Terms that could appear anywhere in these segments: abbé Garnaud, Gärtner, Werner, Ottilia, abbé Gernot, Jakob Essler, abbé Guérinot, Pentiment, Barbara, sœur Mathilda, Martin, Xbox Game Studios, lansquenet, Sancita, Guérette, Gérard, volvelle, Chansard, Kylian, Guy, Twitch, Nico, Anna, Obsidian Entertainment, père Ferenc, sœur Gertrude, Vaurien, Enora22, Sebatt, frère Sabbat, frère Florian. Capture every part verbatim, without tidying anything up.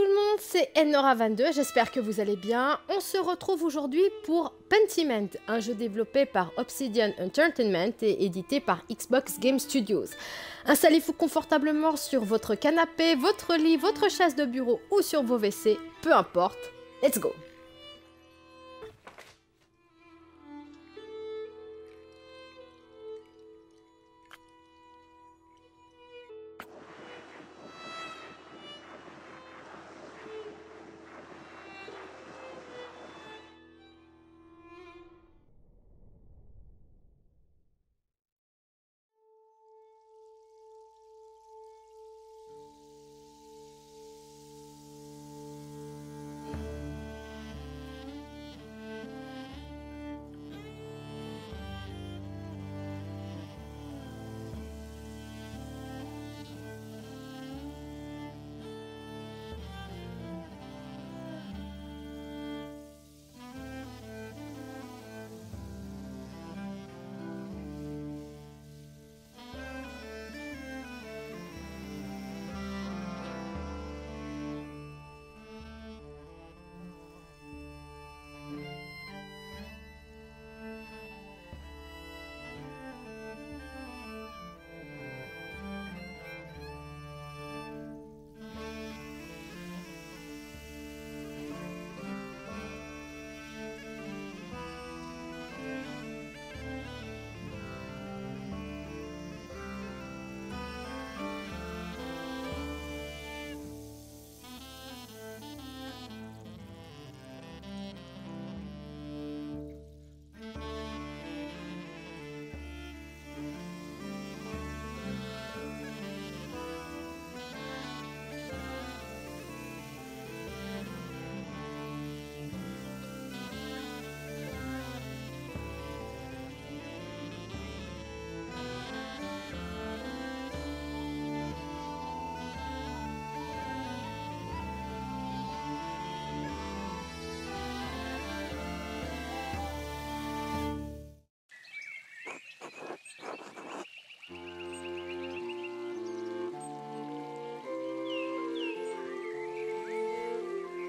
tout le monde, c'est Enora vingt-deux, j'espère que vous allez bien. On se retrouve aujourd'hui pour Pentiment, un jeu développé par Obsidian Entertainment et édité par Xbox Game Studios. Installez-vous confortablement sur votre canapé, votre lit, votre chaise de bureau ou sur vos W C, peu importe. Let's go!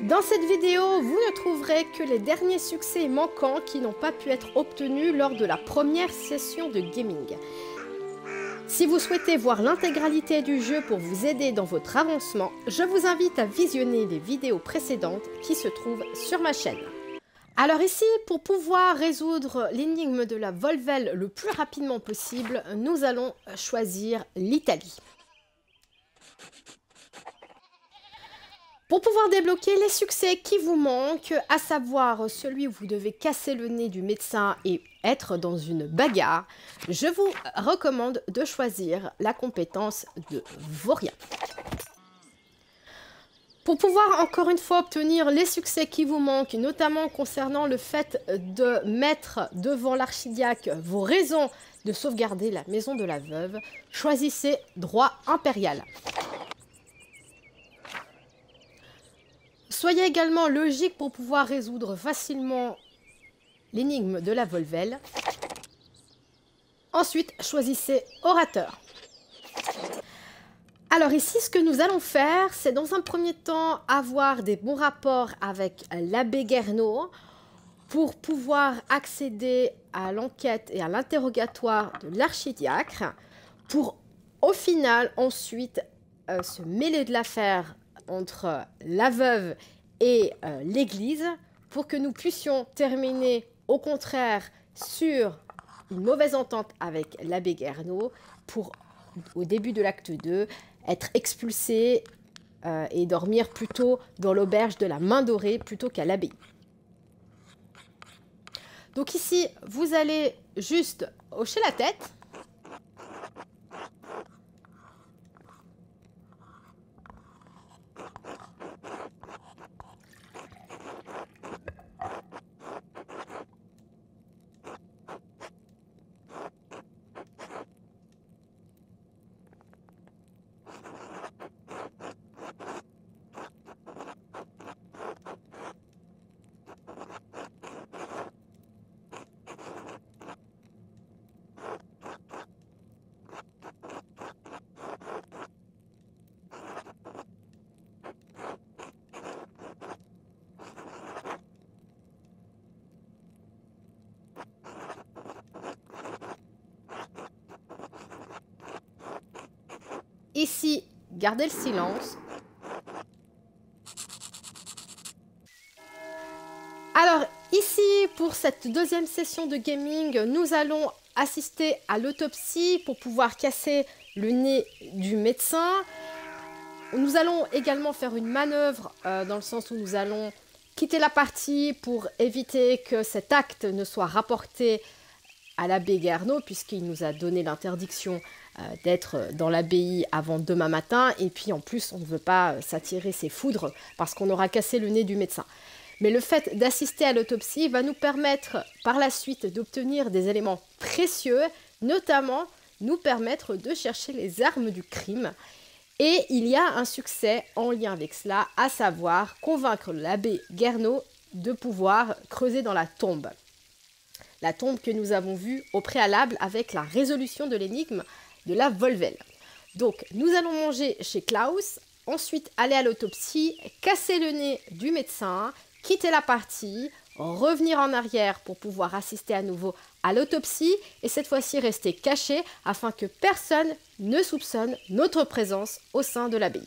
Dans cette vidéo, vous ne trouverez que les derniers succès manquants qui n'ont pas pu être obtenus lors de la première session de gaming. Si vous souhaitez voir l'intégralité du jeu pour vous aider dans votre avancement, je vous invite à visionner les vidéos précédentes qui se trouvent sur ma chaîne. Alors ici, pour pouvoir résoudre l'énigme de la volvelle le plus rapidement possible, nous allons choisir l'Italie. Pour pouvoir débloquer les succès qui vous manquent, à savoir celui où vous devez casser le nez du médecin et être dans une bagarre, je vous recommande de choisir la compétence de Vaurien. Pour pouvoir encore une fois obtenir les succès qui vous manquent, notamment concernant le fait de mettre devant l'archidiacre vos raisons de sauvegarder la maison de la veuve, choisissez droit impérial. Soyez également logique pour pouvoir résoudre facilement l'énigme de la volvelle. Ensuite, choisissez orateur. Alors ici, ce que nous allons faire, c'est dans un premier temps avoir des bons rapports avec l'abbé Guérinot pour pouvoir accéder à l'enquête et à l'interrogatoire de l'archidiacre pour au final ensuite euh, se mêler de l'affaire entre la veuve et euh, l'église pour que nous puissions terminer au contraire sur une mauvaise entente avec l'abbé Gernot pour au début de l'acte deux être expulsé euh, et dormir plutôt dans l'auberge de la Main Dorée plutôt qu'à l'abbaye. Donc ici vous allez juste hocher la tête. Ici, gardez le silence. Alors, ici, pour cette deuxième session de gaming, nous allons assister à l'autopsie pour pouvoir casser le nez du médecin. Nous allons également faire une manœuvre euh, dans le sens où nous allons quitter la partie pour éviter que cet acte ne soit rapporté à l'abbé Garnaud, puisqu'il nous a donné l'interdiction euh, d'être dans l'abbaye avant demain matin. Et puis en plus, on ne veut pas s'attirer ses foudres parce qu'on aura cassé le nez du médecin. Mais le fait d'assister à l'autopsie va nous permettre par la suite d'obtenir des éléments précieux, notamment nous permettre de chercher les armes du crime. Et il y a un succès en lien avec cela, à savoir convaincre l'abbé Gernot de pouvoir creuser dans la tombe. La tombe que nous avons vue au préalable avec la résolution de l'énigme de la volvelle. Donc nous allons manger chez Klaus, ensuite aller à l'autopsie, casser le nez du médecin, quitter la partie, revenir en arrière pour pouvoir assister à nouveau à l'autopsie et cette fois-ci rester caché afin que personne ne soupçonne notre présence au sein de l'abbaye.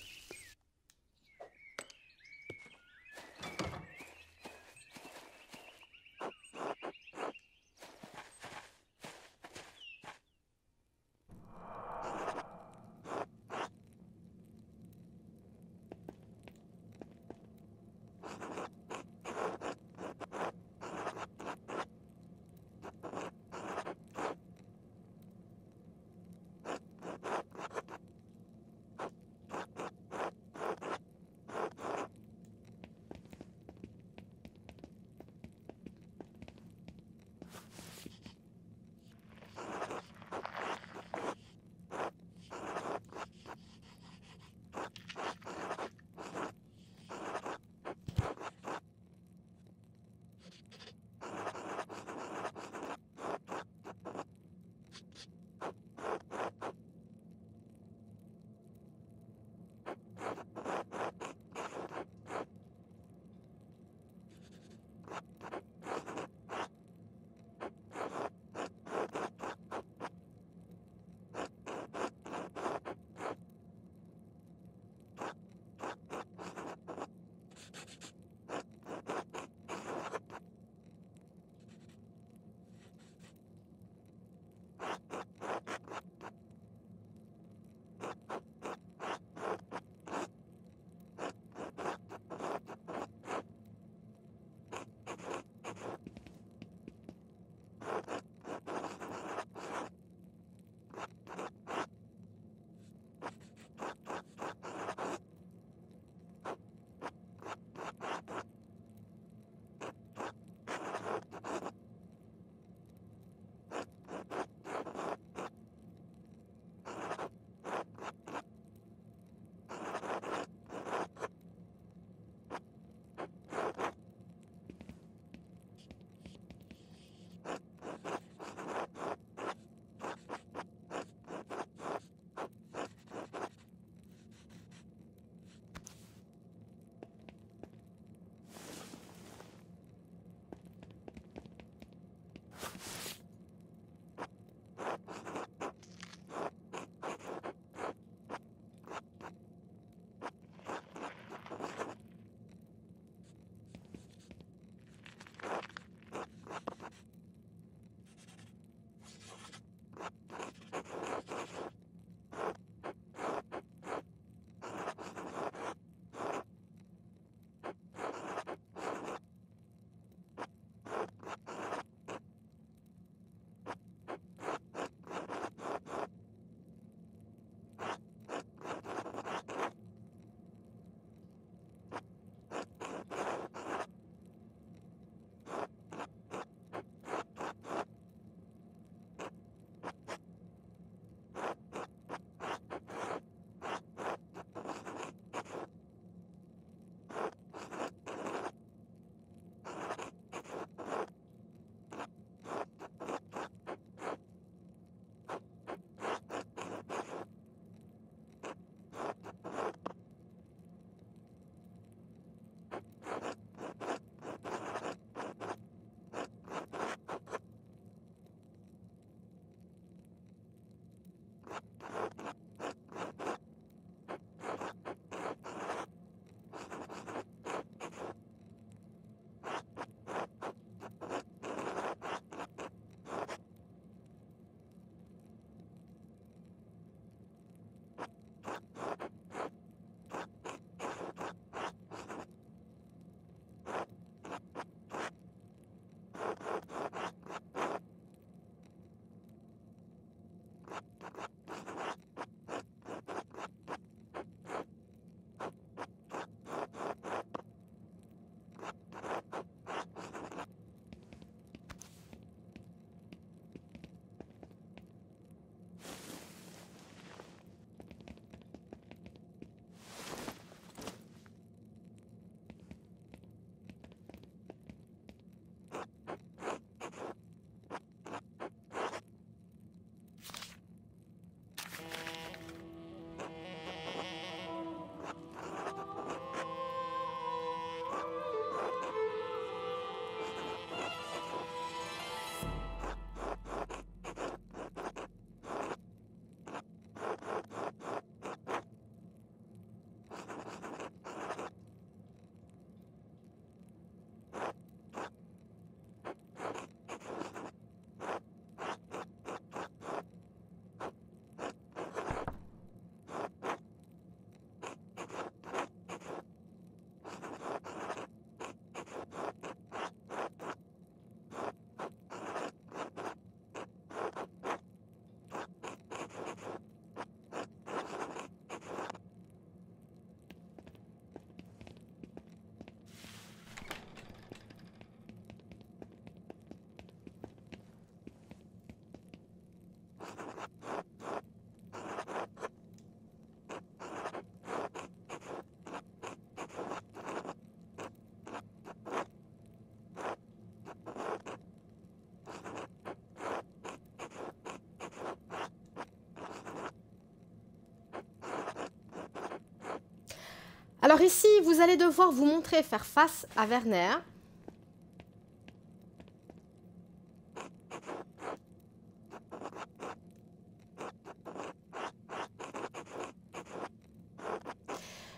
Alors ici, vous allez devoir vous montrer faire face à Werner.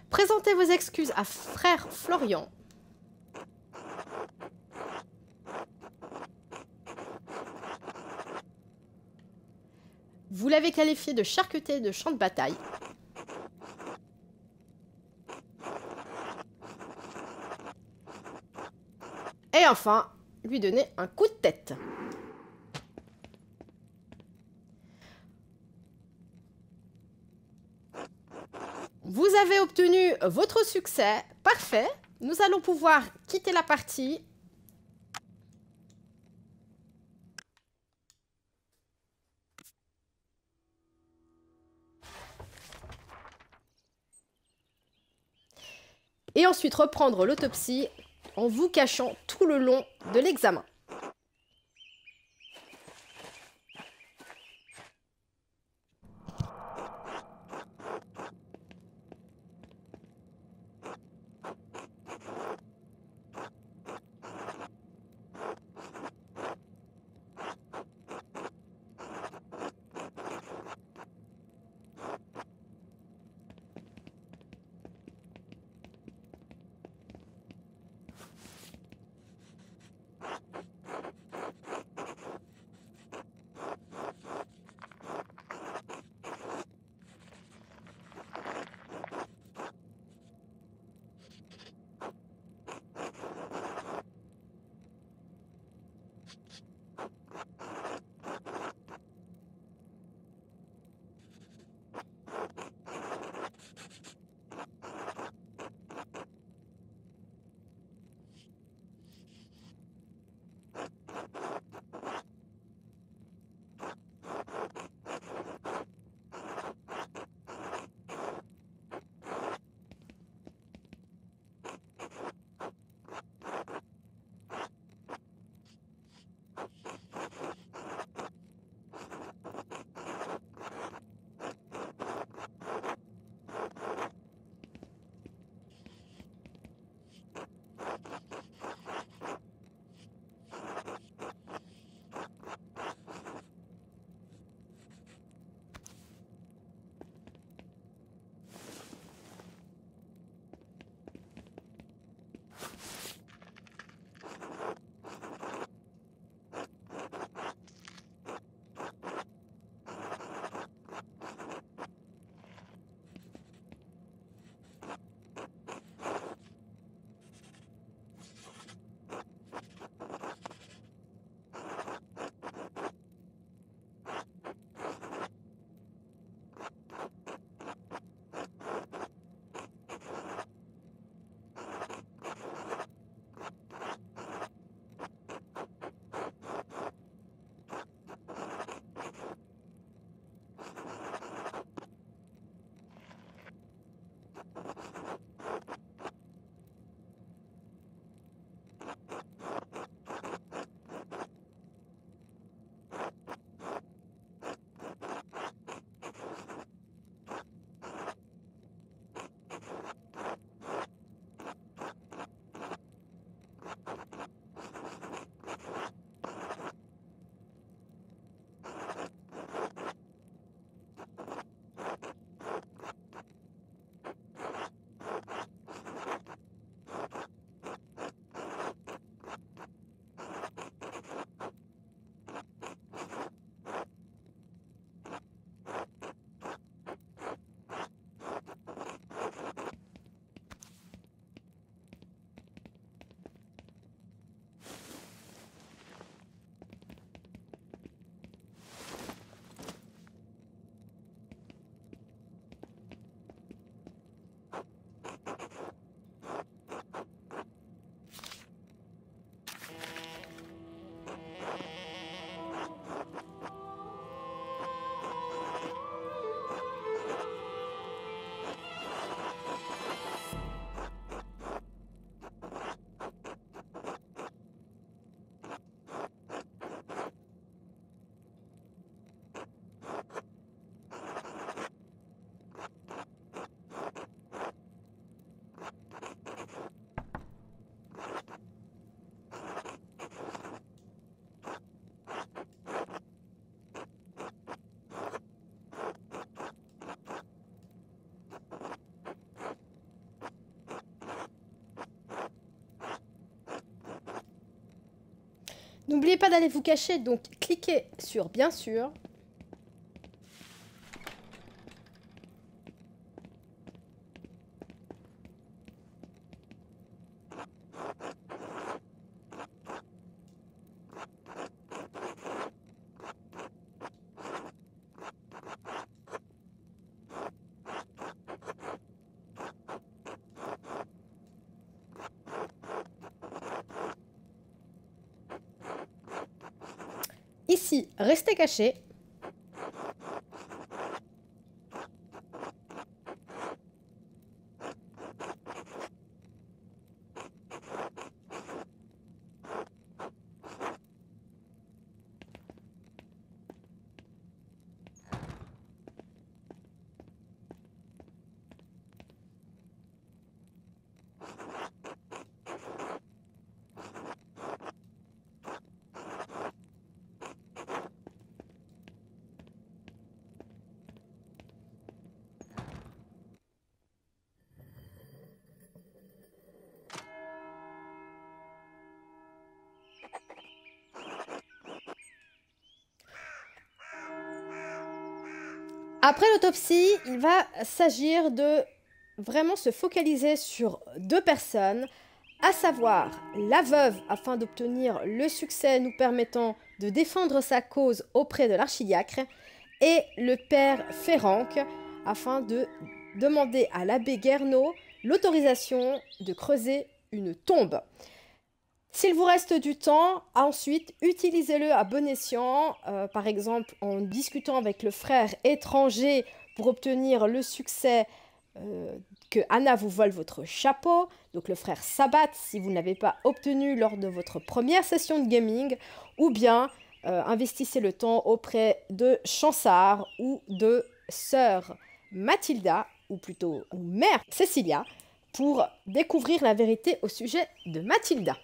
Présentez vos excuses à frère Florian. Vous l'avez qualifié de charcutier de champ de bataille. Et enfin, lui donner un coup de tête. Vous avez obtenu votre succès. Parfait. Nous allons pouvoir quitter la partie. Et ensuite reprendre l'autopsie en vous cachant tout le long de l'examen. N'oubliez pas d'aller vous cacher, donc cliquez sur bien sûr. Ici, restez cachés. Après l'autopsie, il va s'agir de vraiment se focaliser sur deux personnes, à savoir la veuve afin d'obtenir le succès nous permettant de défendre sa cause auprès de l'archidiacre et le père Ferenc afin de demander à l'abbé Gernot l'autorisation de creuser une tombe. S'il vous reste du temps, ensuite, utilisez-le à bon escient, euh, par exemple en discutant avec le frère étranger pour obtenir le succès euh, que Anna vous vole votre chapeau, donc le frère Sabbat si vous ne l'avez pas obtenu lors de votre première session de gaming, ou bien euh, investissez le temps auprès de Chansard ou de sœur Mathilda, ou plutôt mère Cécilia, pour découvrir la vérité au sujet de Mathilda.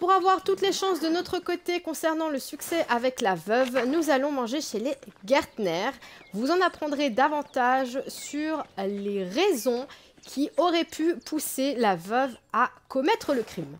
Pour avoir toutes les chances de notre côté concernant le succès avec la veuve, nous allons manger chez les Gärtner. Vous en apprendrez davantage sur les raisons qui auraient pu pousser la veuve à commettre le crime.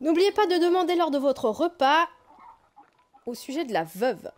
N'oubliez pas de demander lors de votre repas au sujet de la veuve.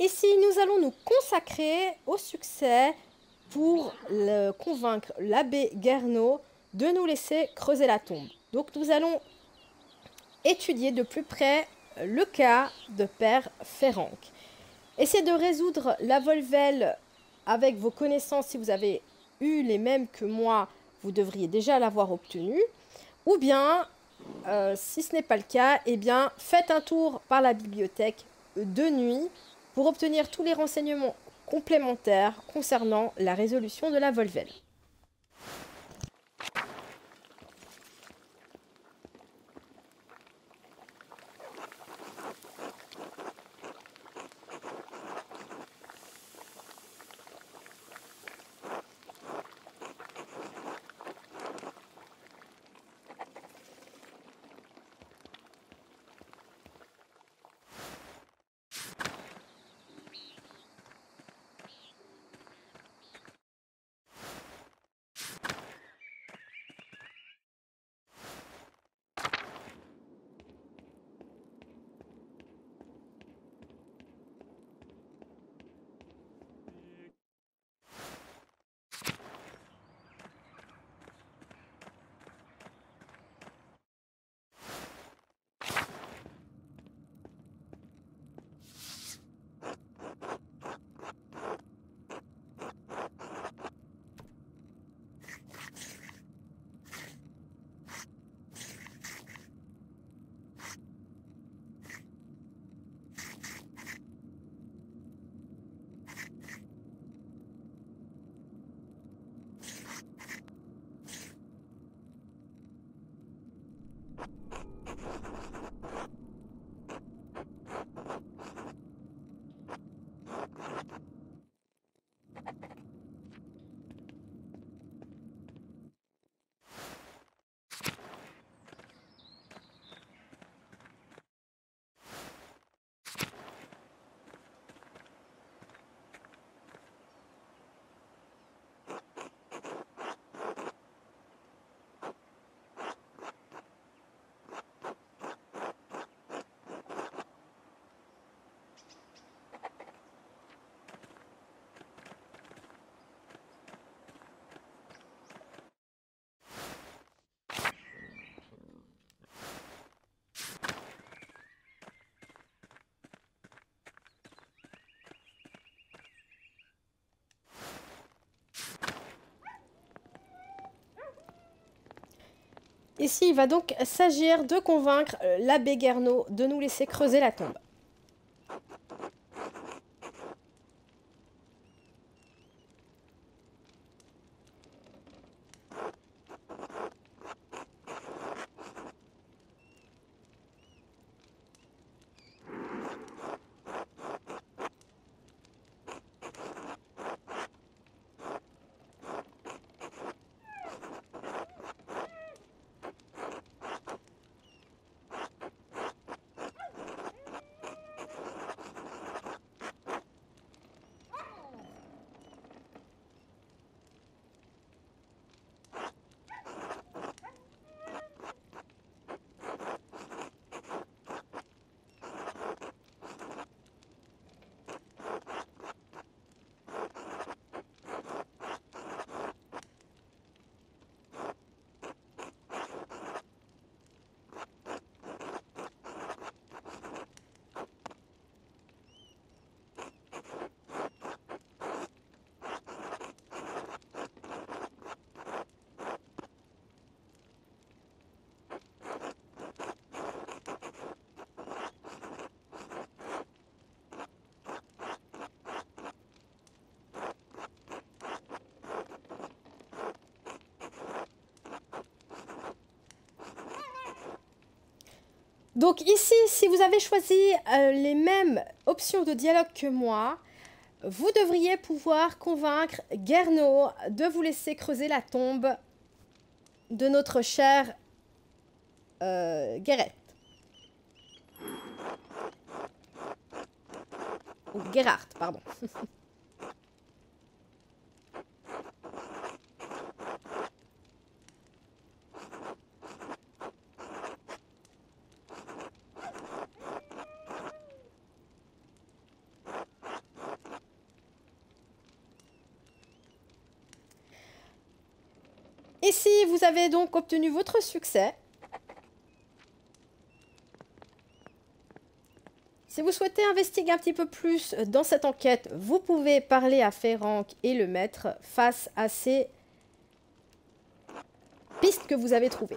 Ici, nous allons nous consacrer au succès pour le convaincre l'abbé Gernot de nous laisser creuser la tombe. Donc nous allons étudier de plus près le cas de père Ferenc. Essayez de résoudre la volvelle avec vos connaissances. Si vous avez eu les mêmes que moi, vous devriez déjà l'avoir obtenue. Ou bien, euh, si ce n'est pas le cas, eh bien, faites un tour par la bibliothèque de nuit pour obtenir tous les renseignements complémentaires concernant la résolution de la volvelle. Ici, il va donc s'agir de convaincre l'abbé Gernot de nous laisser creuser la tombe. Donc ici, si vous avez choisi euh, les mêmes options de dialogue que moi, vous devriez pouvoir convaincre Gernot de vous laisser creuser la tombe de notre chère euh, Guérette. Ou Gérard, pardon. Ici, vous avez donc obtenu votre succès. Si vous souhaitez investiguer un petit peu plus dans cette enquête, vous pouvez parler à Ferenc et le mettre face à ces pistes que vous avez trouvées.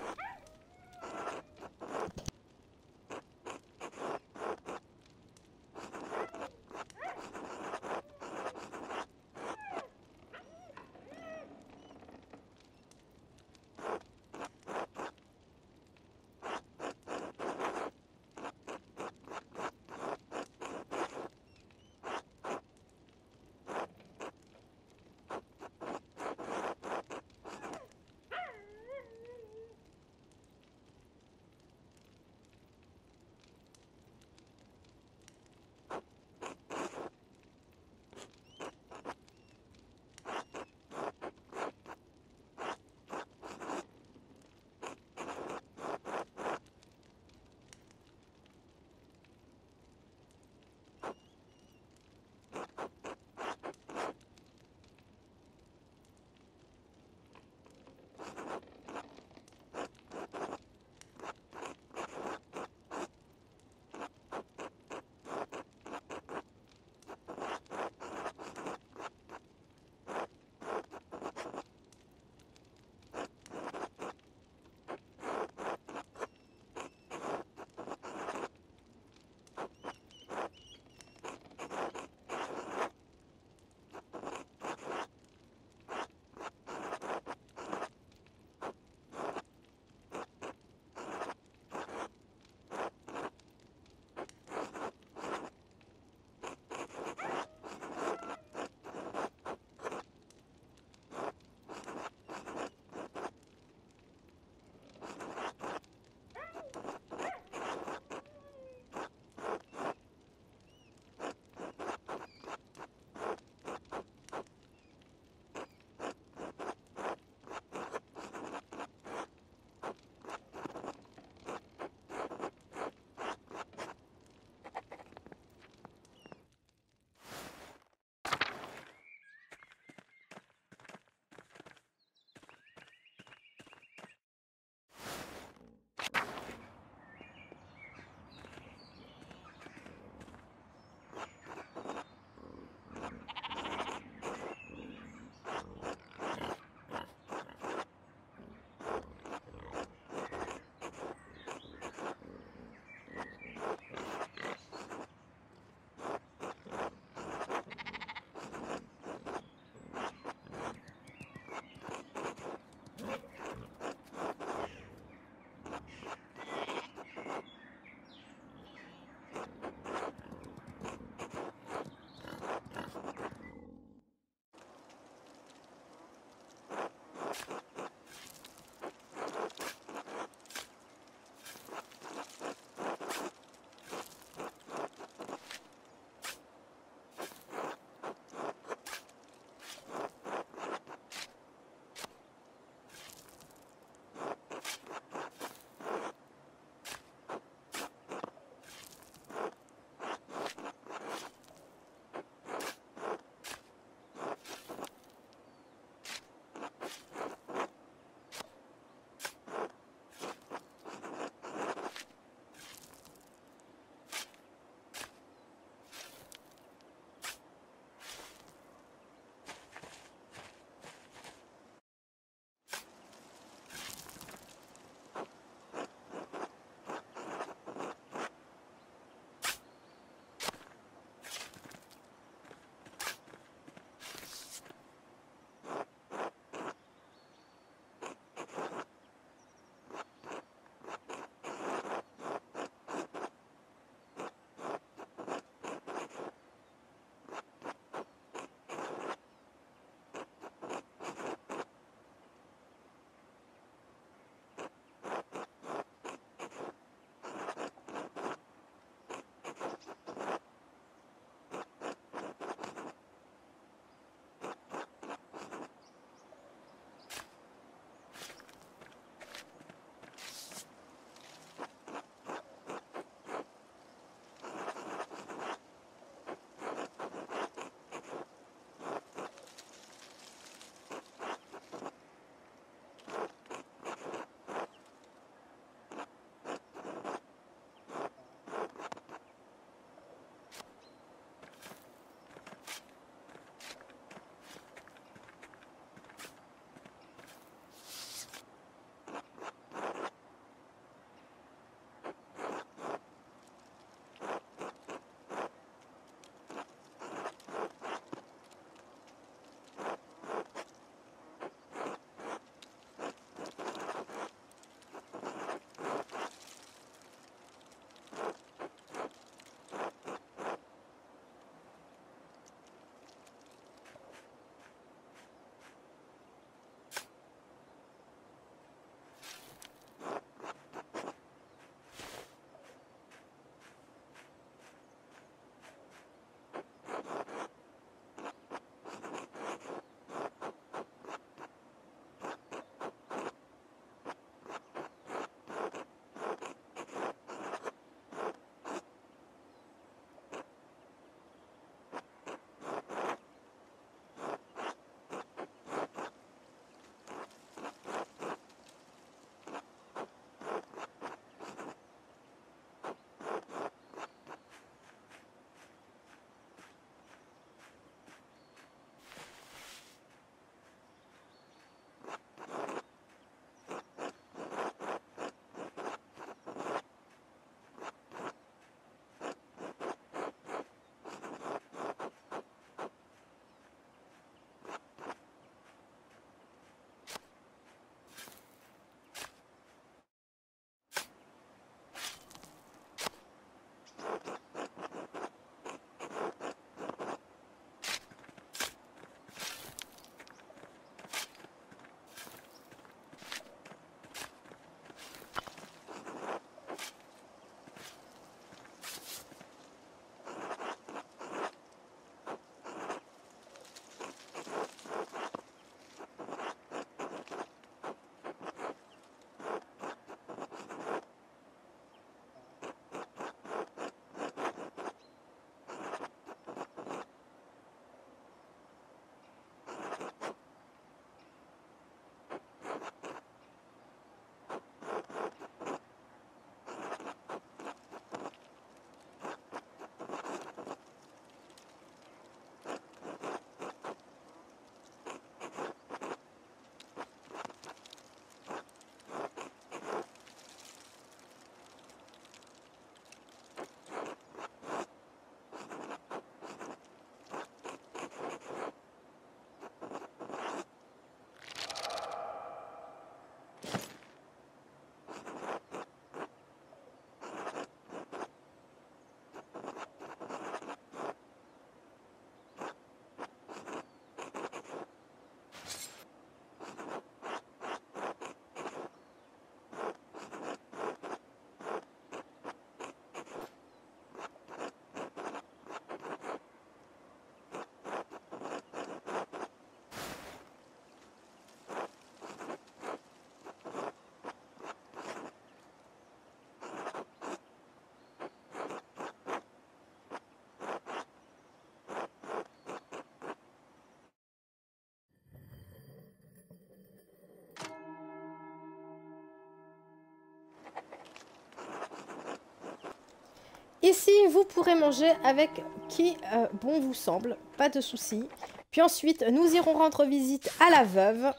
Ici, vous pourrez manger avec qui euh, bon vous semble, pas de souci. Puis ensuite, nous irons rendre visite à la veuve.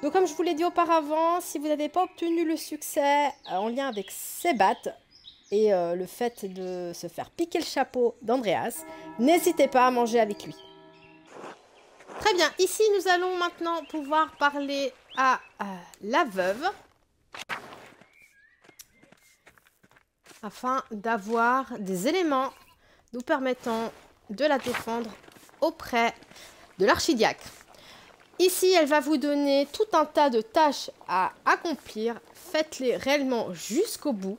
Donc comme je vous l'ai dit auparavant, si vous n'avez pas obtenu le succès euh, en lien avec Sebatt et euh, le fait de se faire piquer le chapeau d'Andreas, n'hésitez pas à manger avec lui. Très bien, ici nous allons maintenant pouvoir parler à euh, la veuve. Afin d'avoir des éléments nous permettant de la défendre auprès de l'archidiacre. Ici, elle va vous donner tout un tas de tâches à accomplir. Faites-les réellement jusqu'au bout.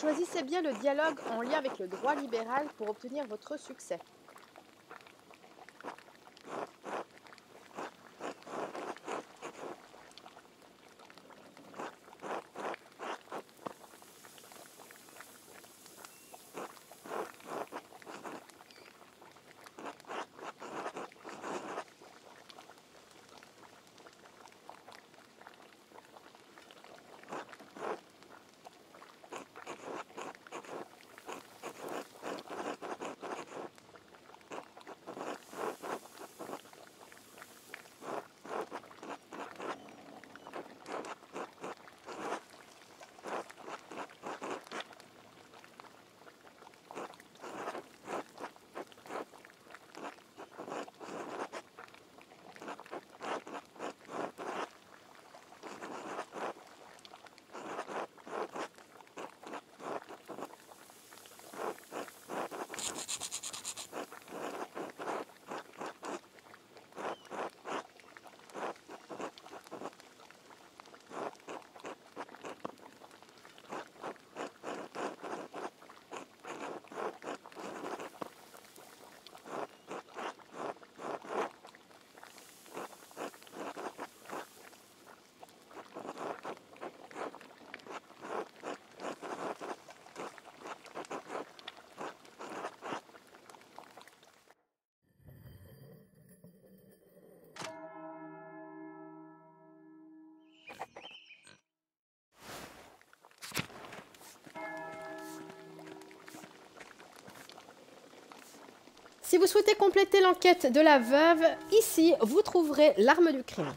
Choisissez bien le dialogue en lien avec le droit libéral pour obtenir votre succès. Si vous souhaitez compléter l'enquête de la veuve, ici, vous trouverez l'arme du crime.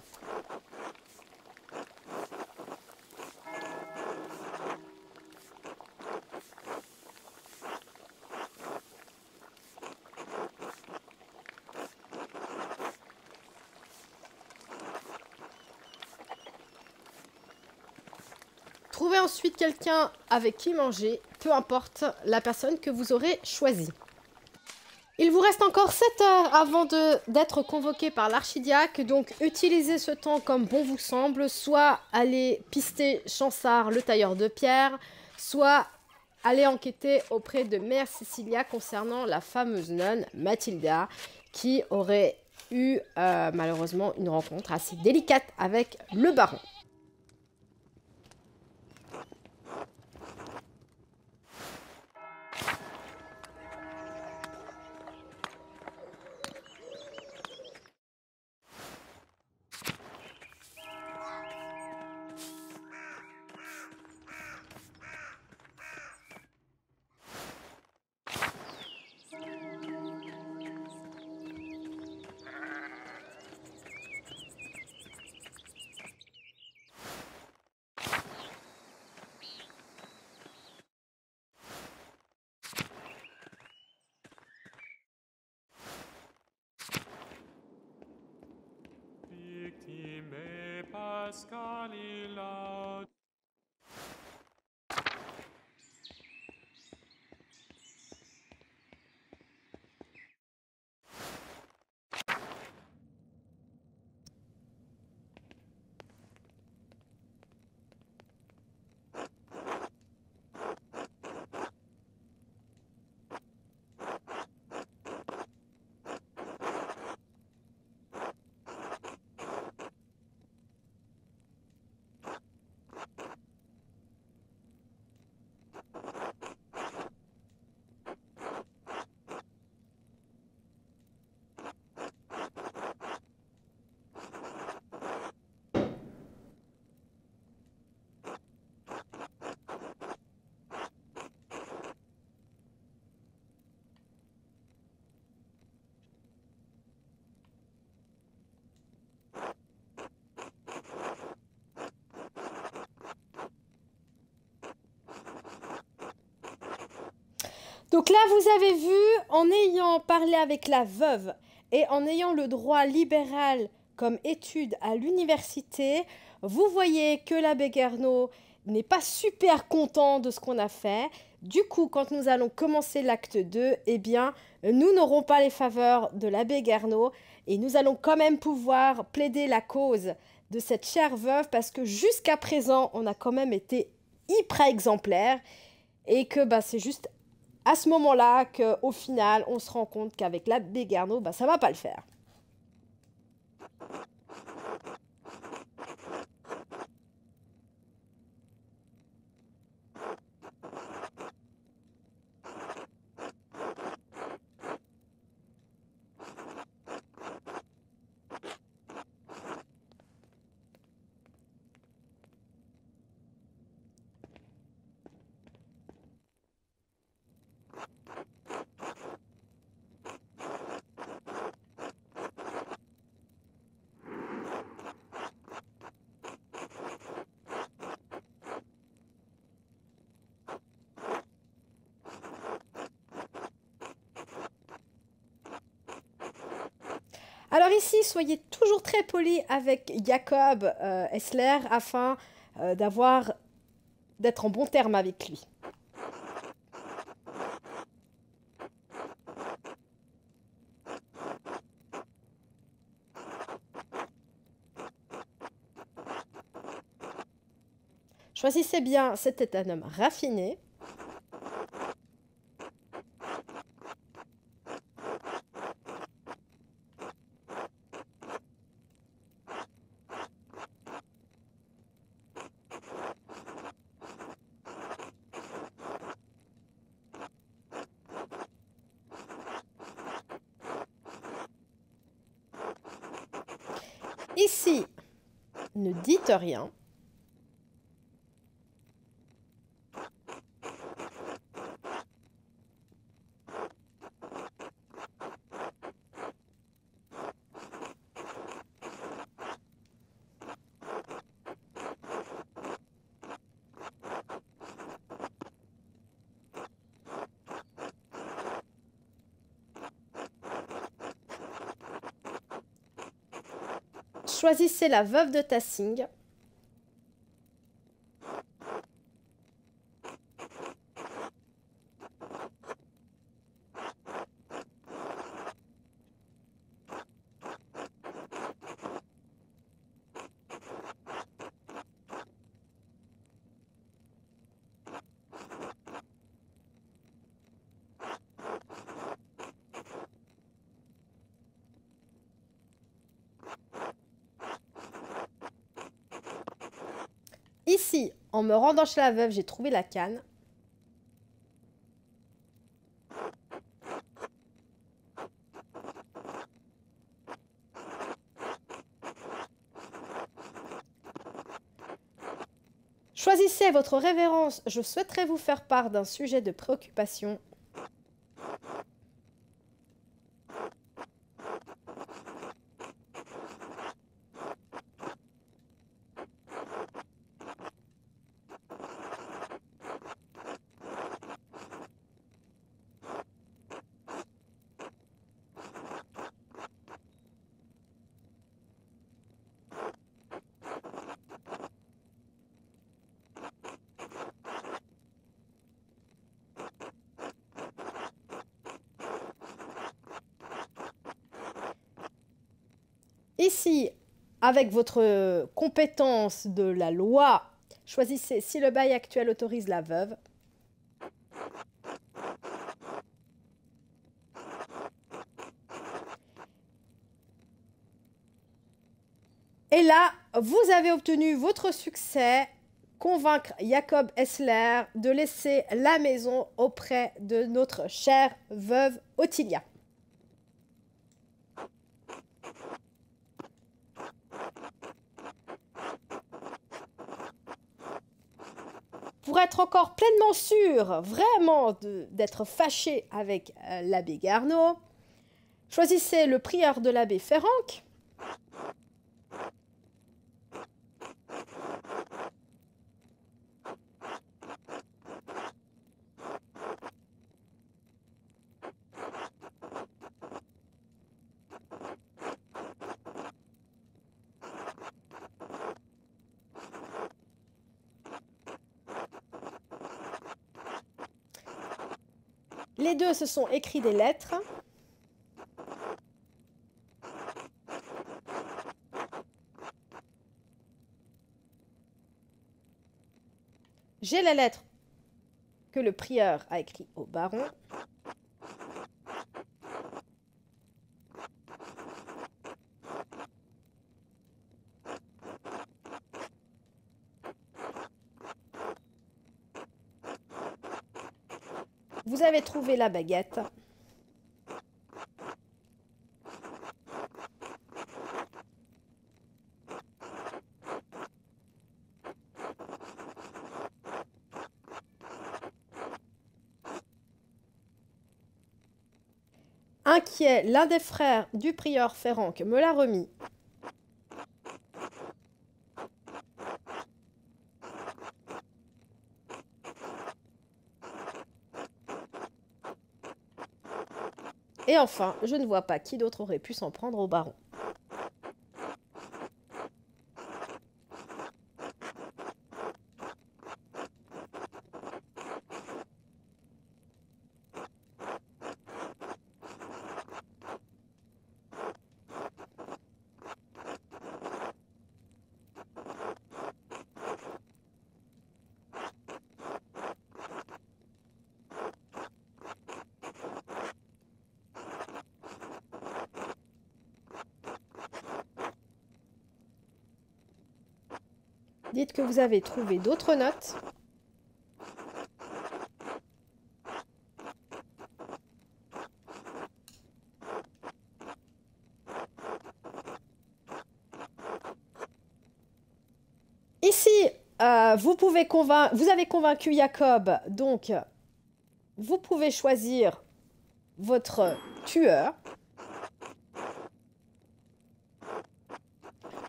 Trouvez ensuite quelqu'un avec qui manger, peu importe la personne que vous aurez choisie. Il vous reste encore sept heures avant d'être convoqué par l'archidiacre, donc utilisez ce temps comme bon vous semble, soit aller pister Chansard, le tailleur de pierre, soit aller enquêter auprès de mère Cécilia concernant la fameuse nonne Mathilda, qui aurait eu euh, malheureusement une rencontre assez délicate avec le baron. Donc là, vous avez vu, en ayant parlé avec la veuve et en ayant le droit libéral comme étude à l'université, vous voyez que l'abbé Gernot n'est pas super content de ce qu'on a fait. Du coup, quand nous allons commencer l'acte deux, eh bien, nous n'aurons pas les faveurs de l'abbé Gernot et nous allons quand même pouvoir plaider la cause de cette chère veuve parce que jusqu'à présent, on a quand même été hyper exemplaire. Et que bah, c'est juste à ce moment-là qu'au final, on se rend compte qu'avec l'abbé Garnaud, bah, ça va pas le faire. Alors ici, soyez toujours très polis avec Jakob euh, Essler afin euh, d'avoir, d'être en bon terme avec lui. Choisissez bien, c'était un homme raffiné. Ici, ne dites rien. Choisissez la veuve de Tassing. Ici, en me rendant chez la veuve, j'ai trouvé la canne. Choisissez votre révérence. Je souhaiterais vous faire part d'un sujet de préoccupation. Ici, avec votre compétence de la loi, choisissez si le bail actuel autorise la veuve. Et là, vous avez obtenu votre succès, convaincre Jakob Essler de laisser la maison auprès de notre chère veuve Ottilia. Pour être encore pleinement sûr, vraiment, d'être fâché avec euh, l'abbé Garnaud, choisissez le prieur de l'abbé Ferenc. Les deux se sont écrits des lettres. J'ai la lettre que le prieur a écrit au baron. Vous avez trouvé la baguette. Inquiet, l'un des frères du prieur Ferenc me l'a remis. Et enfin, je ne vois pas qui d'autre aurait pu s'en prendre au baron. Dites que vous avez trouvé d'autres notes. Ici, euh, vous pouvez convaincre, vous avez convaincu Jakob, donc vous pouvez choisir votre tueur.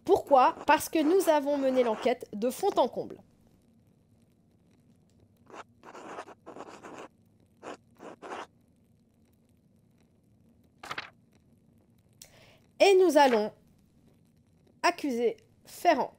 Pourquoi? Parce que nous avons mené l'enquête de fond en comble. Et nous allons accuser Ferenc.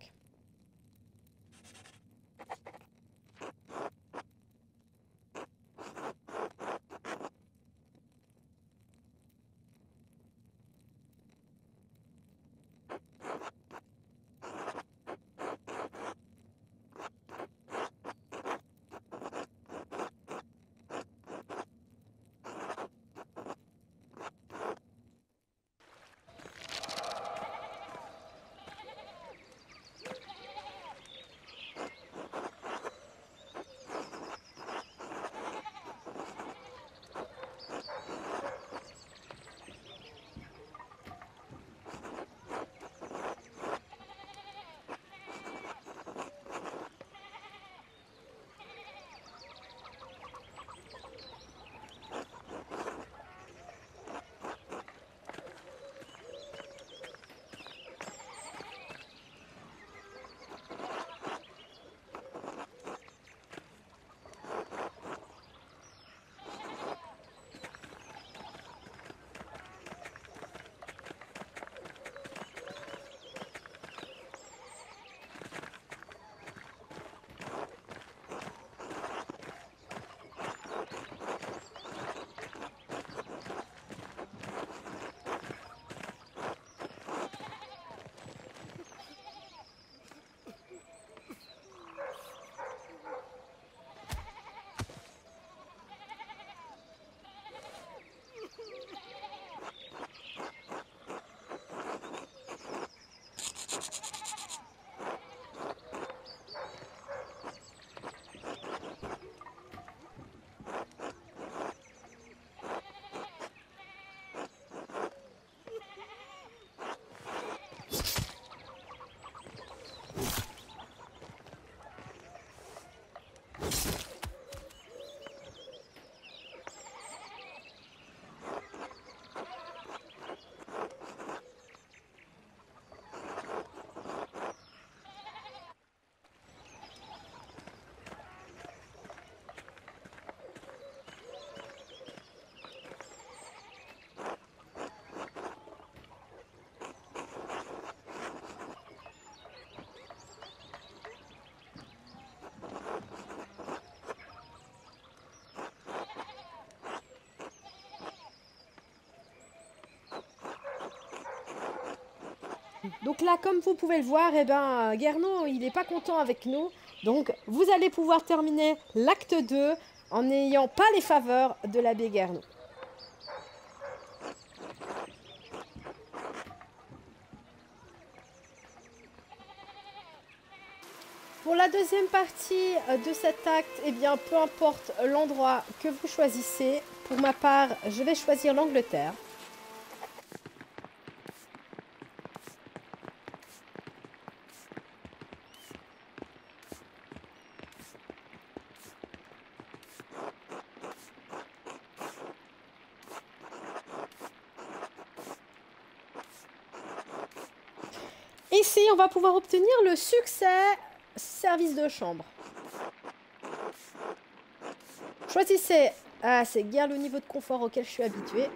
Donc là, comme vous pouvez le voir, eh ben, Gernot, il n'est pas content avec nous. Donc, vous allez pouvoir terminer l'acte deux en n'ayant pas les faveurs de l'abbé Garnaud. Pour la deuxième partie de cet acte, eh bien, peu importe l'endroit que vous choisissez, pour ma part, je vais choisir l'Angleterre. Ici, on va pouvoir obtenir le succès service de chambre. Choisissez. Ah, c'est guère le niveau de confort auquel je suis habituée.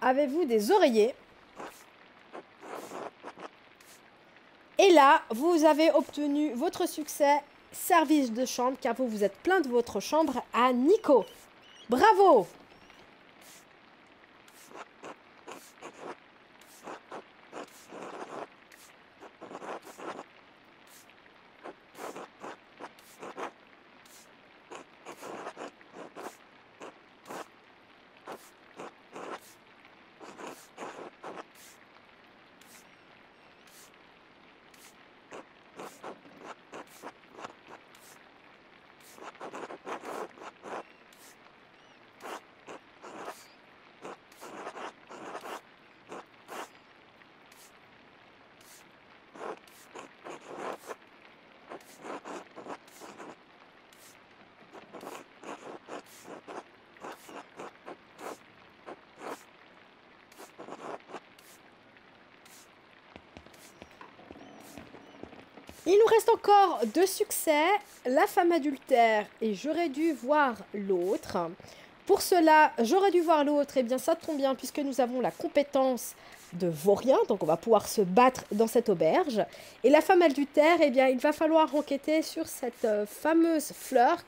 Avez-vous des oreillers? Et là, vous avez obtenu votre succès service de chambre, car vous vous êtes plaint de votre chambre à Nico. Bravo! Il nous reste encore deux succès, la femme adultère et j'aurais dû voir l'autre. Pour cela, j'aurais dû voir l'autre, et bien ça tombe bien puisque nous avons la compétence de Vaurien, donc on va pouvoir se battre dans cette auberge. Et la femme adultère, eh bien il va falloir enquêter sur cette fameuse fleur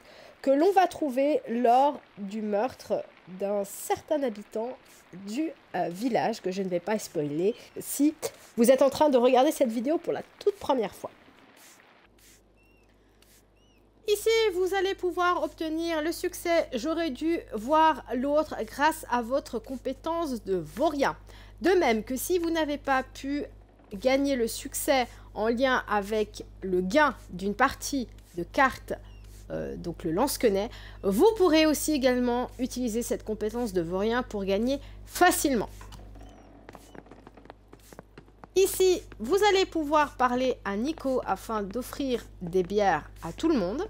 que l'on va trouver lors du meurtre d'un certain habitant du euh, village que je ne vais pas spoiler si vous êtes en train de regarder cette vidéo pour la toute première fois. Ici, vous allez pouvoir obtenir le succès « J'aurais dû voir l'autre » grâce à votre compétence de Vaurien. De même que si vous n'avez pas pu gagner le succès en lien avec le gain d'une partie de cartes, euh, donc le lansquenet, vous pourrez aussi également utiliser cette compétence de Vaurien pour gagner facilement. Ici, vous allez pouvoir parler à Nico afin d'offrir des bières à tout le monde.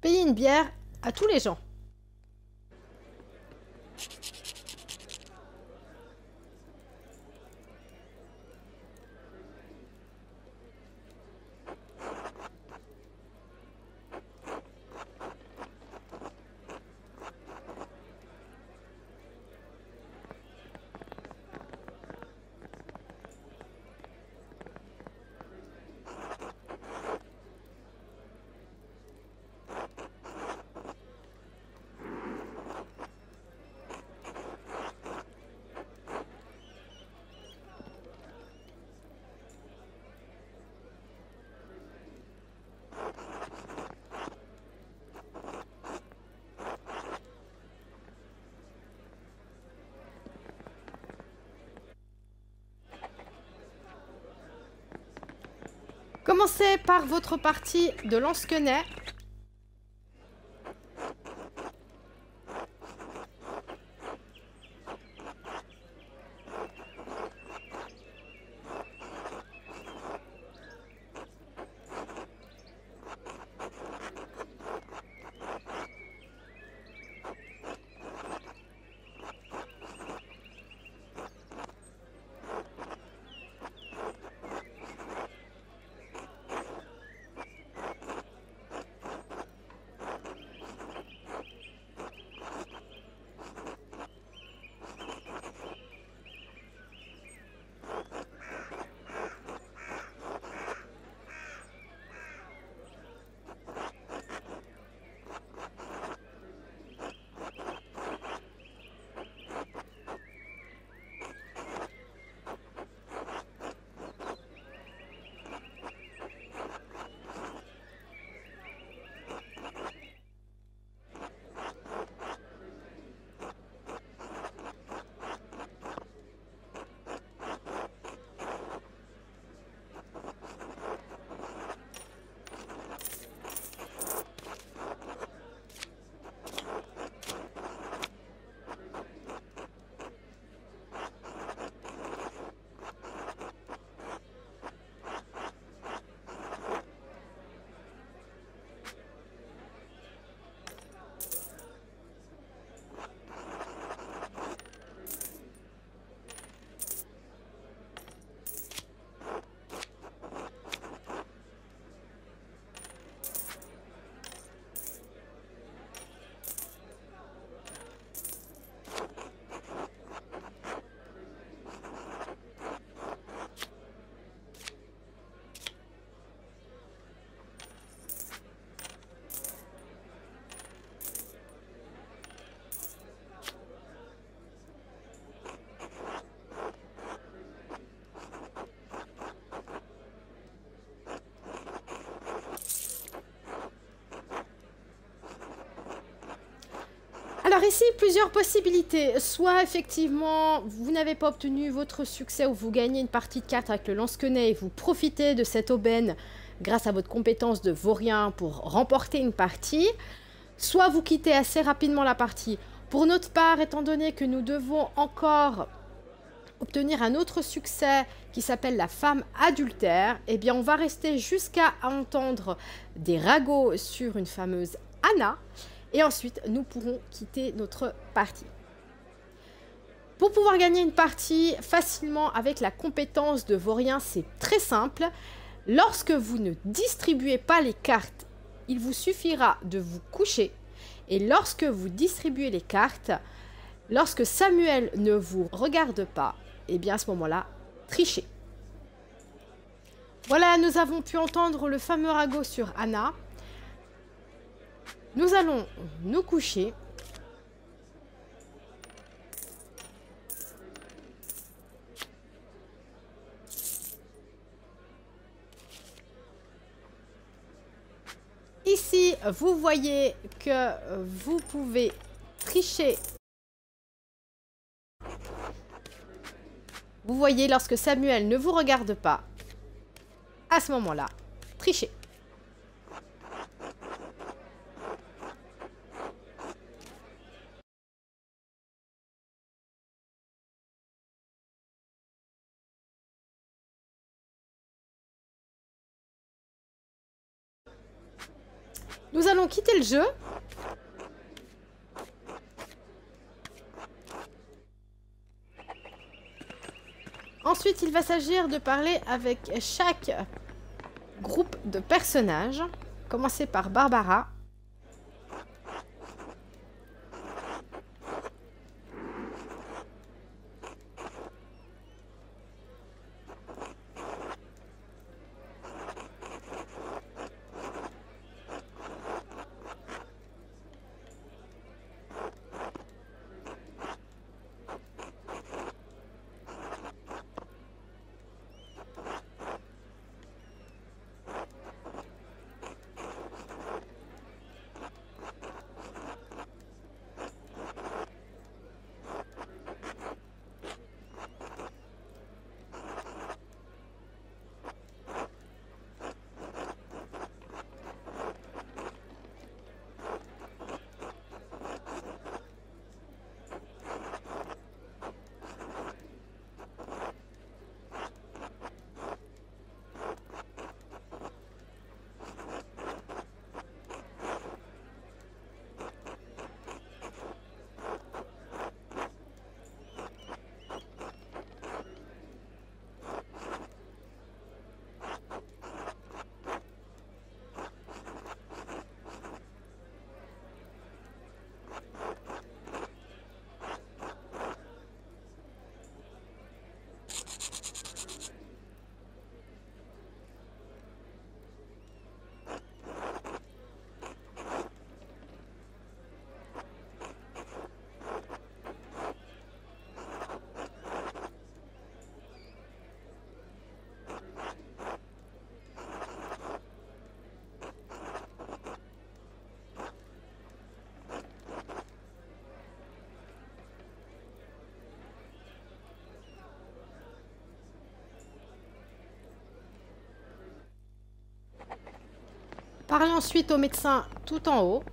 Payer une bière à tous les gens. Commencez par votre partie de lansquenet. Alors ici, plusieurs possibilités. Soit effectivement, vous n'avez pas obtenu votre succès ou vous gagnez une partie de carte avec le lansquenet et vous profitez de cette aubaine grâce à votre compétence de vaurien pour remporter une partie. Soit vous quittez assez rapidement la partie. Pour notre part, étant donné que nous devons encore obtenir un autre succès qui s'appelle la femme adultère, eh bien on va rester jusqu'à entendre des ragots sur une fameuse Anna. Et ensuite, nous pourrons quitter notre partie. Pour pouvoir gagner une partie facilement avec la compétence de Vaurien, c'est très simple. Lorsque vous ne distribuez pas les cartes, il vous suffira de vous coucher. Et lorsque vous distribuez les cartes, lorsque Samuel ne vous regarde pas, eh bien à ce moment-là, trichez. Voilà, nous avons pu entendre le fameux ragot sur Anna. Nous allons nous coucher. Ici, vous voyez que vous pouvez tricher. Vous voyez, lorsque Samuel ne vous regarde pas, à ce moment-là, trichez. Nous allons quitter le jeu. Ensuite, il va s'agir de parler avec chaque groupe de personnages. Commencez par Barbara. Parlez ensuite au médecin tout en haut.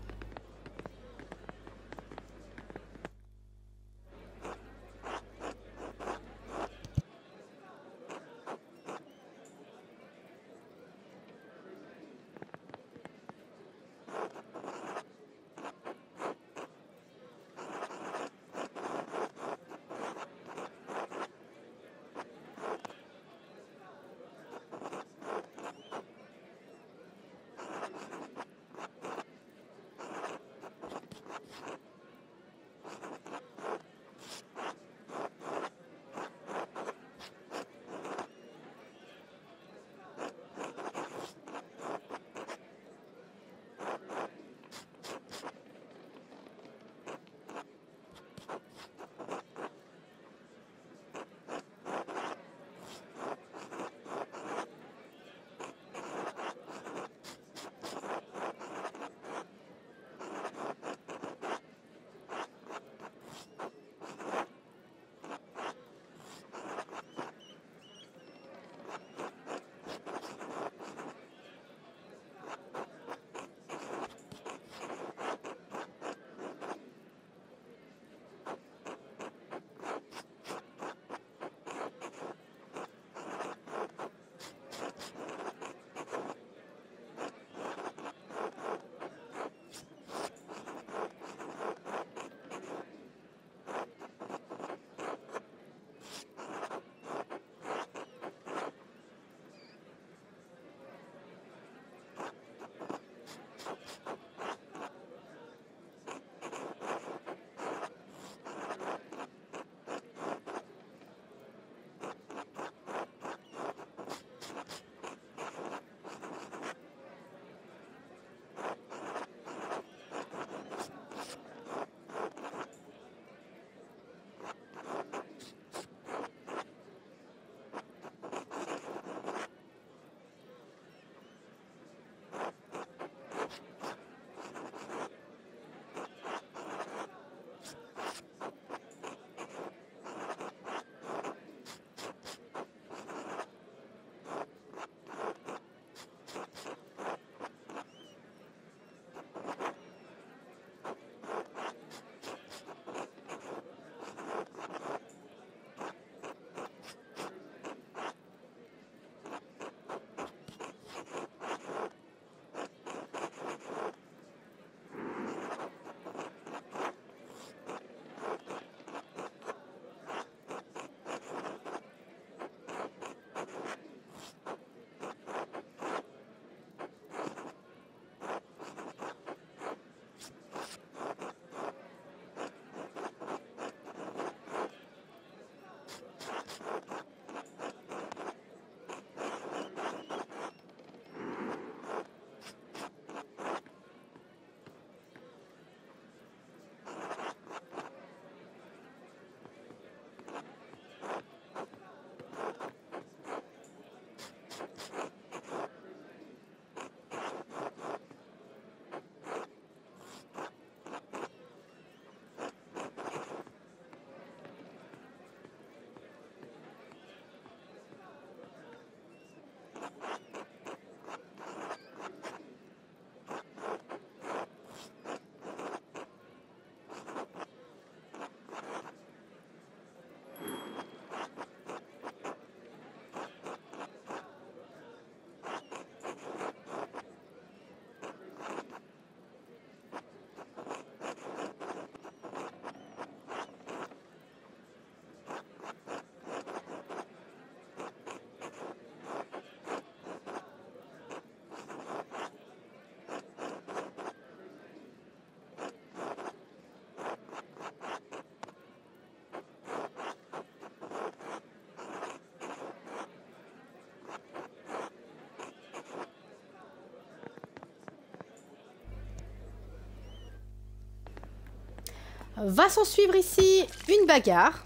Va s'en suivre ici une bagarre.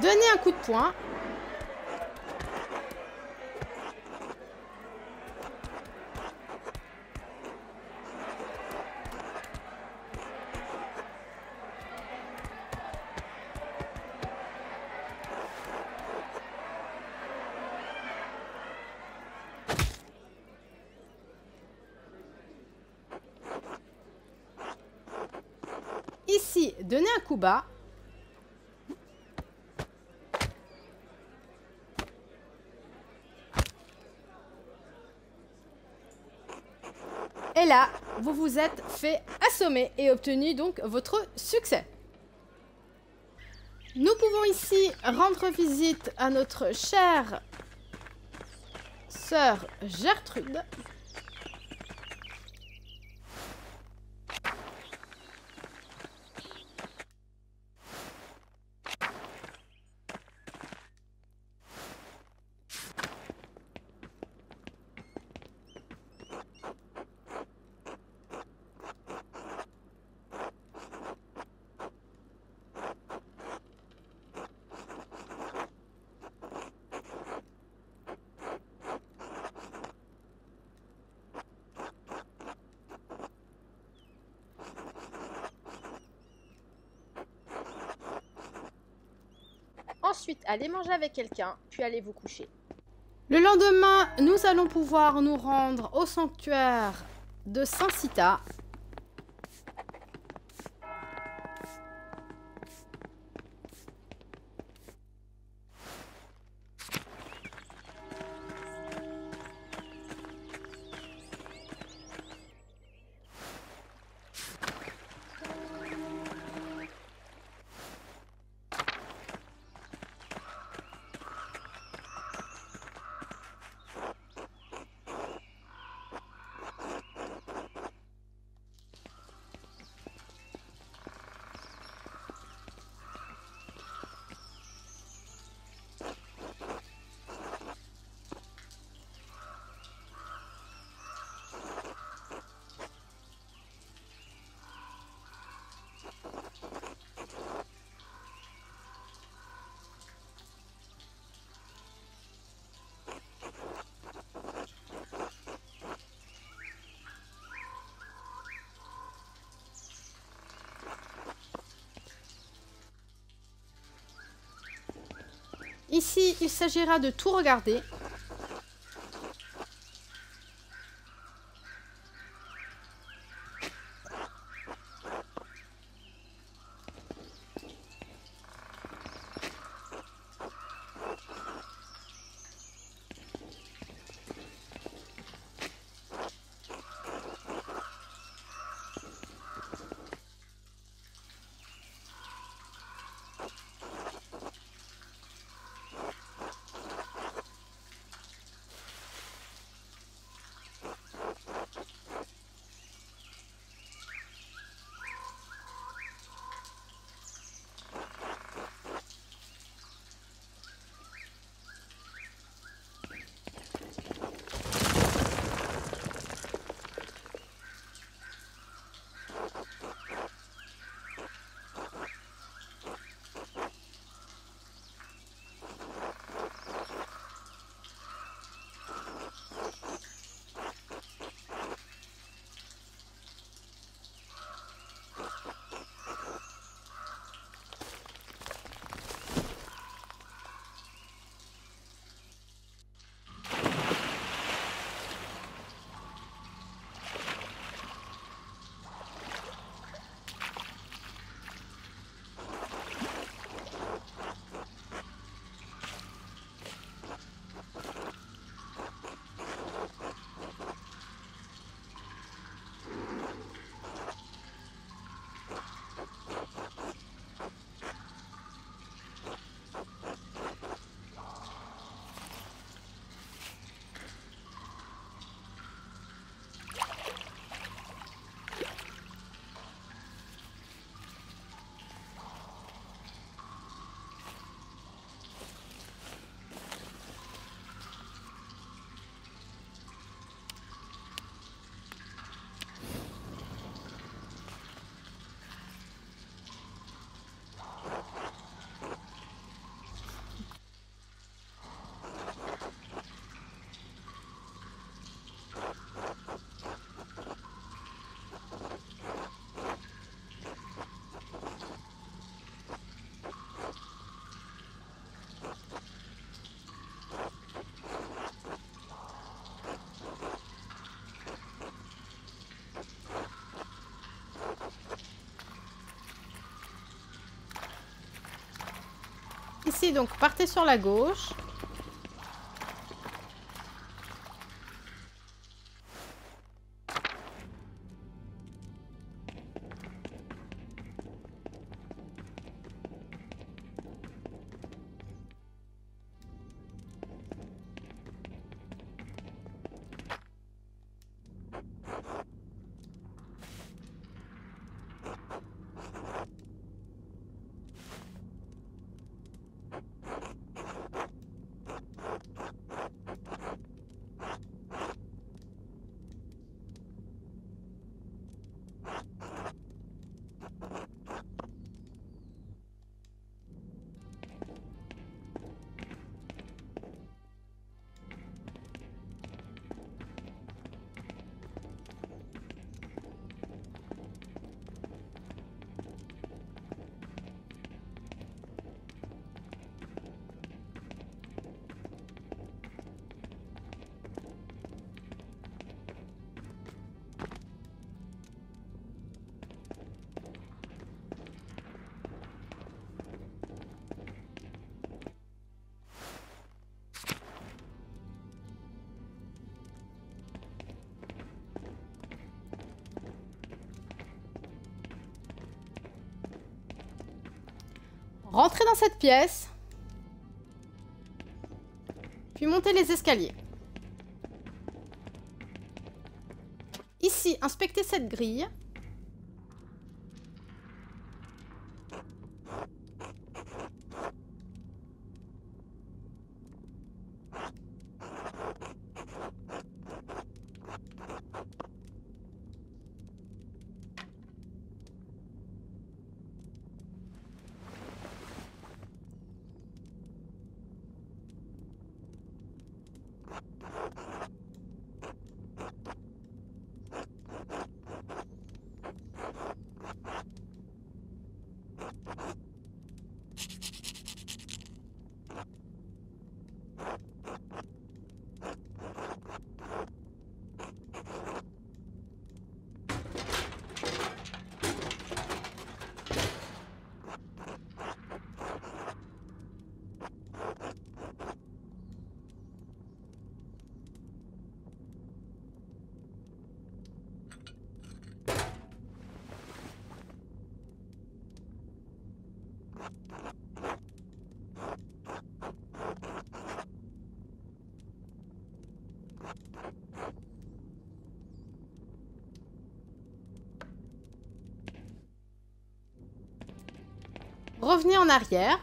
Donnez un coup de poing. Ici, donnez un coup bas. Et là, vous vous êtes fait assommer et obtenu donc votre succès. Nous pouvons ici rendre visite à notre chère sœur Gertrude. Ensuite, allez manger avec quelqu'un, puis allez vous coucher. Le lendemain, nous allons pouvoir nous rendre au sanctuaire de Sancita. Ici, il s'agira de tout regarder. Ici, donc, partez sur la gauche. Rentrez dans cette pièce, puis montez les escaliers. Ici, inspectez cette grille. Revenez en arrière.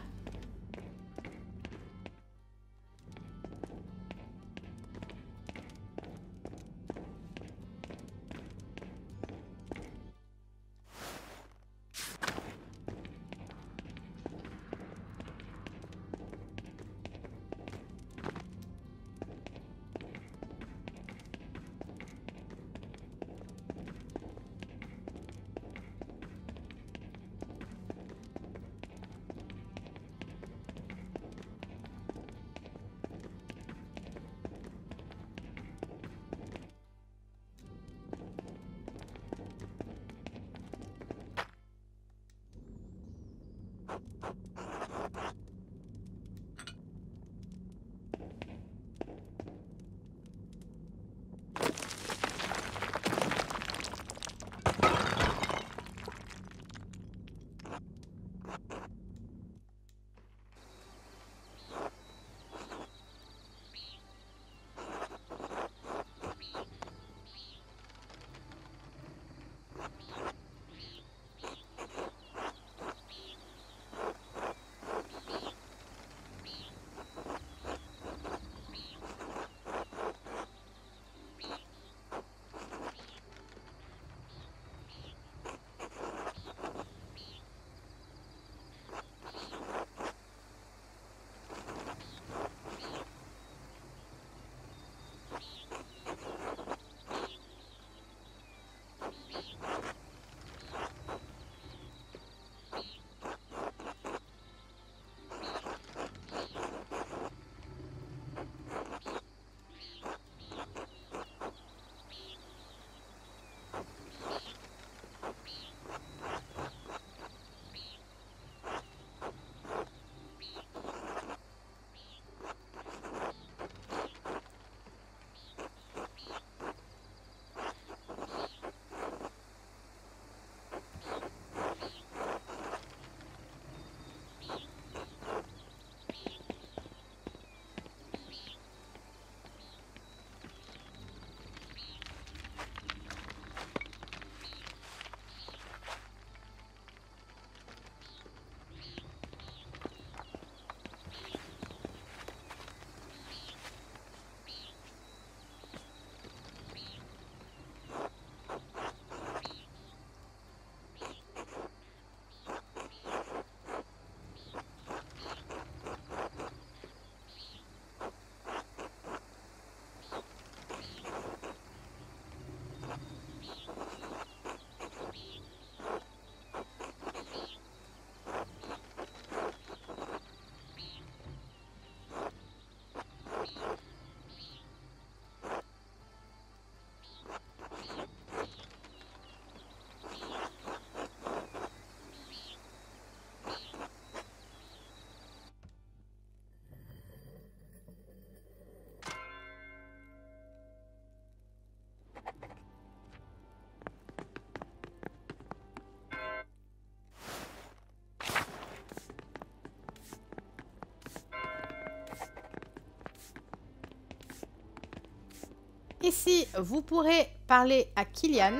Ici, vous pourrez parler à Kylian.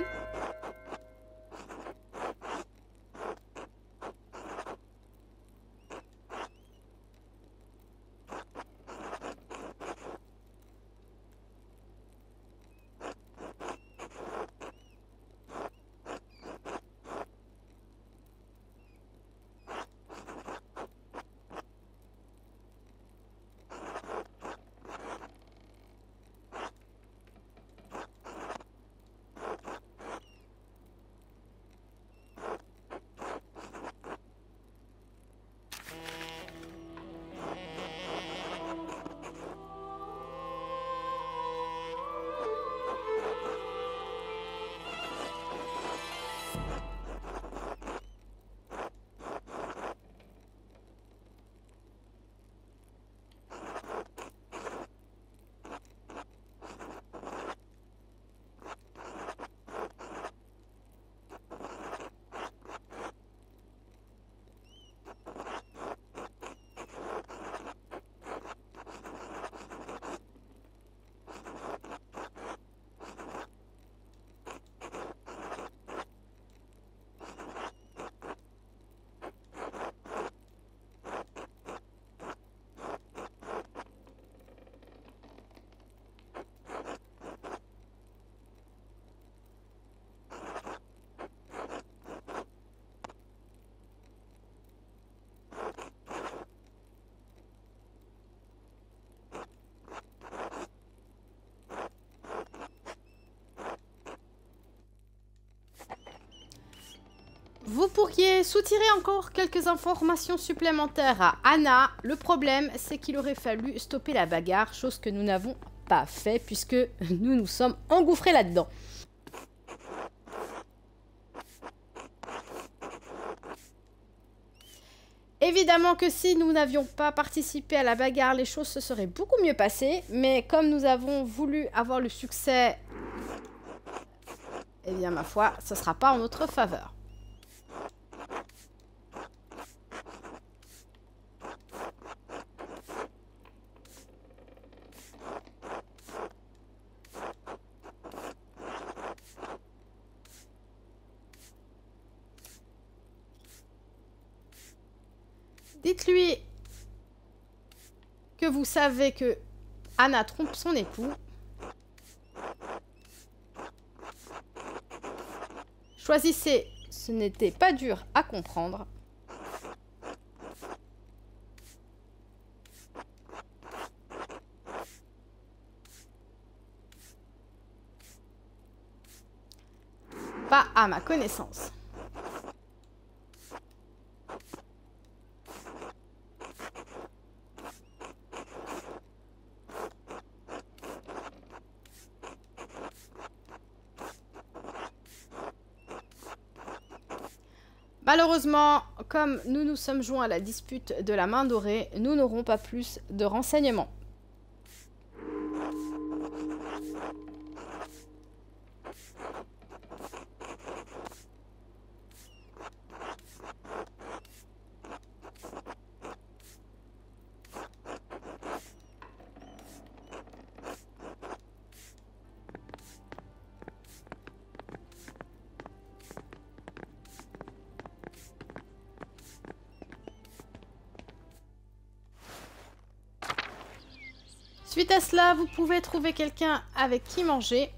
Vous pourriez soutirer encore quelques informations supplémentaires à Anna. Le problème, c'est qu'il aurait fallu stopper la bagarre, chose que nous n'avons pas fait puisque nous nous sommes engouffrés là-dedans. Évidemment que si nous n'avions pas participé à la bagarre, les choses se seraient beaucoup mieux passées, mais comme nous avons voulu avoir le succès, eh bien ma foi, ce ne sera pas en notre faveur. Dites-lui que vous savez que Anna trompe son époux. Choisissez, ce n'était pas dur à comprendre. Pas à ma connaissance. Malheureusement, comme nous nous sommes joints à la dispute de la main dorée, nous n'aurons pas plus de renseignements. Suite à cela, vous pouvez trouver quelqu'un avec qui manger.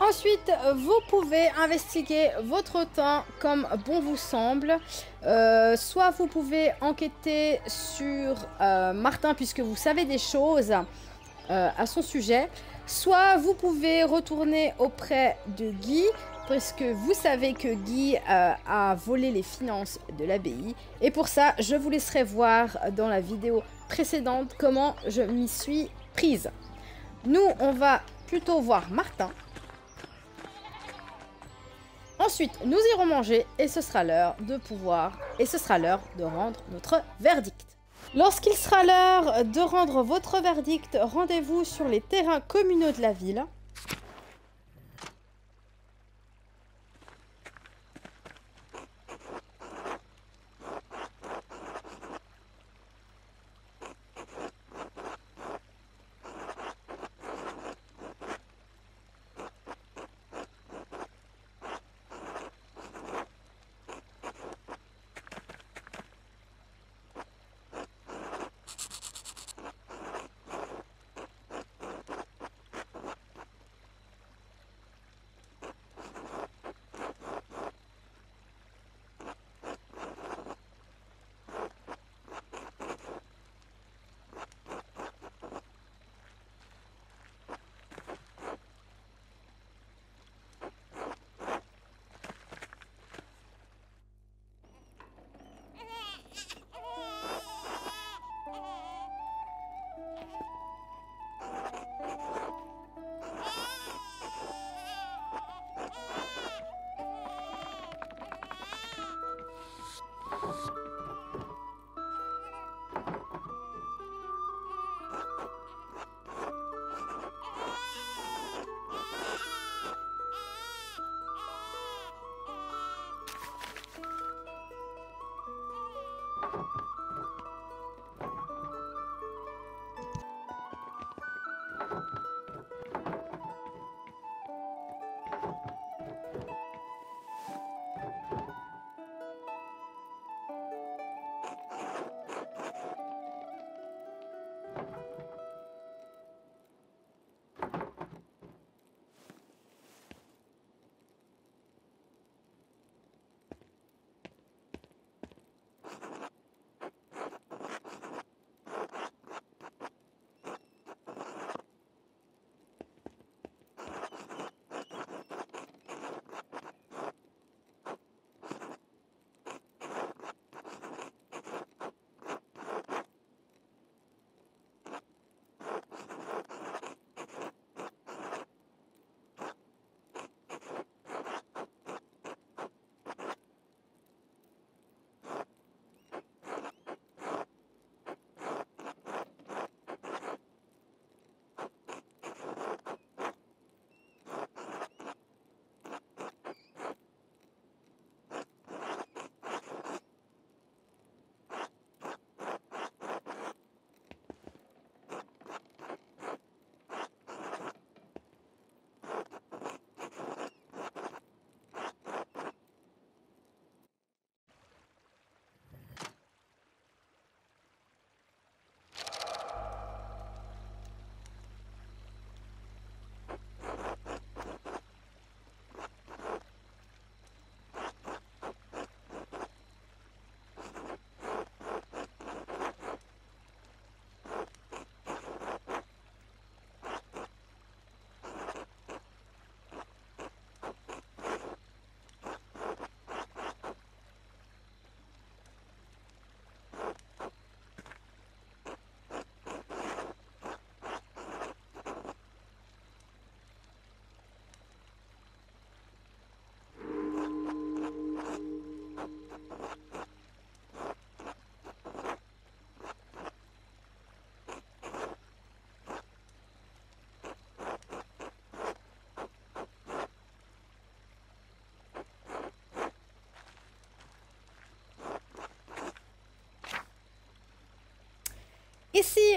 Ensuite, vous pouvez investiguer votre temps comme bon vous semble. Euh, soit vous pouvez enquêter sur euh, Martin puisque vous savez des choses euh, à son sujet. Soit vous pouvez retourner auprès de Guy puisque vous savez que Guy euh, a volé les finances de l'abbaye. Et pour ça, je vous laisserai voir dans la vidéo précédente comment je m'y suis prise. Nous, on va plutôt voir Martin. Ensuite, nous irons manger et ce sera l'heure de pouvoir et ce sera l'heure de rendre notre verdict. Lorsqu'il sera l'heure de rendre votre verdict, rendez-vous sur les terrains communaux de la ville.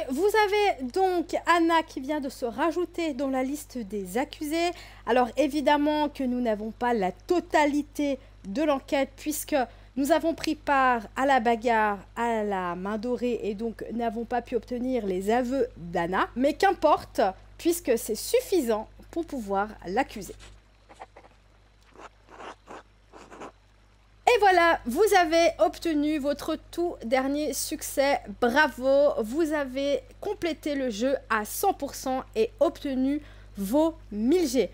vous avez donc Anna qui vient de se rajouter dans la liste des accusés. Alors évidemment que nous n'avons pas la totalité de l'enquête puisque nous avons pris part à la bagarre, à la main dorée et donc n'avons pas pu obtenir les aveux d'Anna. Mais qu'importe, puisque c'est suffisant pour pouvoir l'accuser. Et voilà, vous avez obtenu votre tout dernier succès. Bravo, vous avez complété le jeu à cent pour cent et obtenu vos mille G.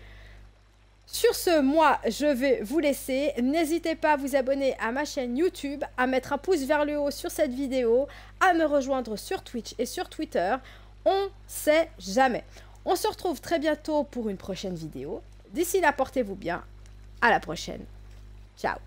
Sur ce, moi, je vais vous laisser. N'hésitez pas à vous abonner à ma chaîne YouTube, à mettre un pouce vers le haut sur cette vidéo, à me rejoindre sur Twitch et sur Twitter. On sait jamais. On se retrouve très bientôt pour une prochaine vidéo. D'ici là, portez-vous bien. À la prochaine. Ciao.